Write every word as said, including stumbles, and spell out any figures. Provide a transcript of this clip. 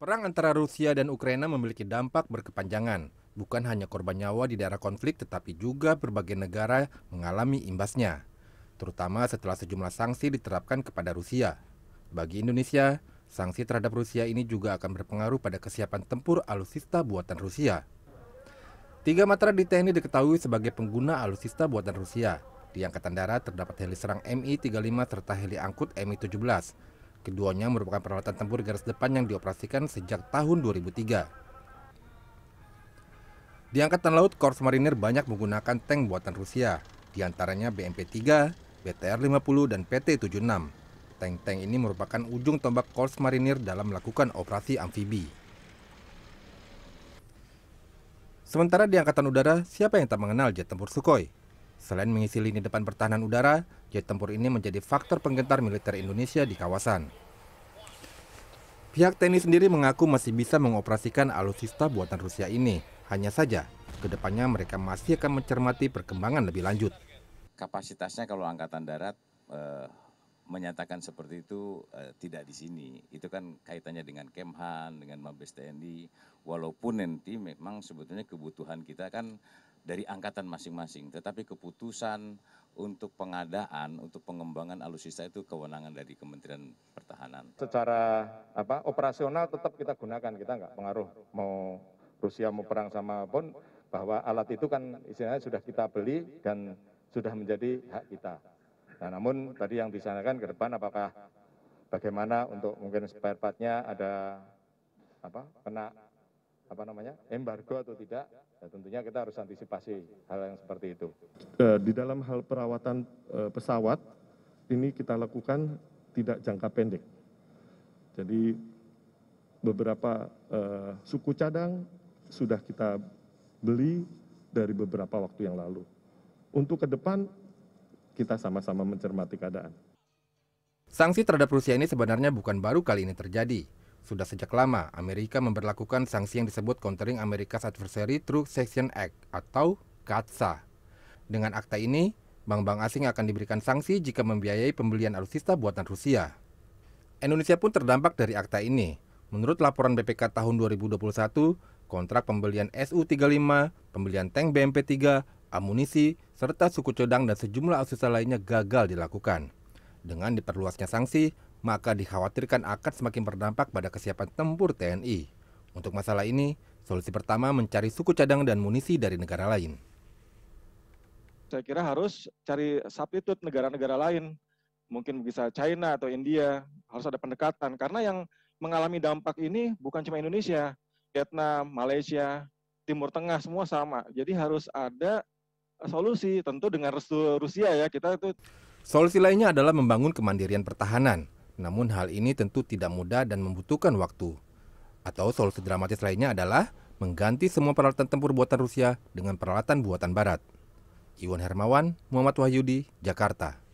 Perang antara Rusia dan Ukraina memiliki dampak berkepanjangan. Bukan hanya korban nyawa di daerah konflik, tetapi juga berbagai negara mengalami imbasnya. Terutama setelah sejumlah sanksi diterapkan kepada Rusia. Bagi Indonesia, sanksi terhadap Rusia ini juga akan berpengaruh pada kesiapan tempur alutsista buatan Rusia. Tiga matra di T N I diketahui sebagai pengguna alutsista buatan Rusia. Di Angkatan Darat terdapat heli serang M I tiga puluh lima serta heli angkut M I tujuh belas. Keduanya merupakan peralatan tempur garis depan yang dioperasikan sejak tahun dua ribu tiga. Di Angkatan Laut, Korps Marinir banyak menggunakan tank buatan Rusia, di antaranya B M P tiga, B T R lima puluh, dan P T tujuh puluh enam. Tank-tank ini merupakan ujung tombak Korps Marinir dalam melakukan operasi amfibi. Sementara di Angkatan Udara, siapa yang tak mengenal jet tempur Sukhoi? Selain mengisi lini depan pertahanan udara, jet tempur ini menjadi faktor penggentar militer Indonesia di kawasan. Pihak T N I sendiri mengaku masih bisa mengoperasikan alutsista buatan Rusia ini. Hanya saja, kedepannya mereka masih akan mencermati perkembangan lebih lanjut. Kapasitasnya kalau Angkatan Darat eh, menyatakan seperti itu eh, tidak di sini. Itu kan kaitannya dengan Kemhan, dengan Mabes T N I. Walaupun nanti memang sebetulnya kebutuhan kita kan dari angkatan masing-masing, tetapi keputusan untuk pengadaan, untuk pengembangan alutsista itu kewenangan dari Kementerian Pertahanan. Secara apa operasional tetap kita gunakan, kita nggak pengaruh mau Rusia mau perang sama pun, bahwa alat itu kan istilahnya sudah kita beli dan sudah menjadi hak kita. Nah, namun tadi yang disarankan ke depan apakah bagaimana untuk mungkin spare part-nya ada apa kena apa namanya embargo atau tidak? Ya, tentunya kita harus antisipasi hal yang seperti itu. Di dalam hal perawatan pesawat, ini kita lakukan tidak jangka pendek. Jadi beberapa eh, suku cadang sudah kita beli dari beberapa waktu yang lalu. Untuk ke depan, kita sama-sama mencermati keadaan. Sanksi terhadap Rusia ini sebenarnya bukan baru kali ini terjadi. Sudah sejak lama, Amerika memberlakukan sanksi yang disebut Countering America's Adversary Through Sanction Act atau CAATSA. Dengan akta ini, bank-bank asing akan diberikan sanksi jika membiayai pembelian alutsista buatan Rusia. Indonesia pun terdampak dari akta ini. Menurut laporan B P K tahun dua ribu dua puluh satu, kontrak pembelian S U tiga puluh lima, pembelian tank B M P tiga, amunisi, serta suku cadang dan sejumlah alutsista lainnya gagal dilakukan. Dengan diperluasnya sanksi, maka dikhawatirkan akan semakin berdampak pada kesiapan tempur T N I. Untuk masalah ini, solusi pertama mencari suku cadang dan munisi dari negara lain. Saya kira harus cari substitute negara-negara lain, mungkin bisa China atau India, harus ada pendekatan. Karena yang mengalami dampak ini bukan cuma Indonesia, Vietnam, Malaysia, Timur Tengah semua sama. Jadi harus ada solusi, tentu dengan restu Rusia ya kita itu. Solusi lainnya adalah membangun kemandirian pertahanan. Namun hal ini tentu tidak mudah dan membutuhkan waktu. Atau solusi dramatis lainnya adalah mengganti semua peralatan tempur buatan Rusia dengan peralatan buatan Barat. Iwan Hermawan, Muhammad Wahyudi, Jakarta.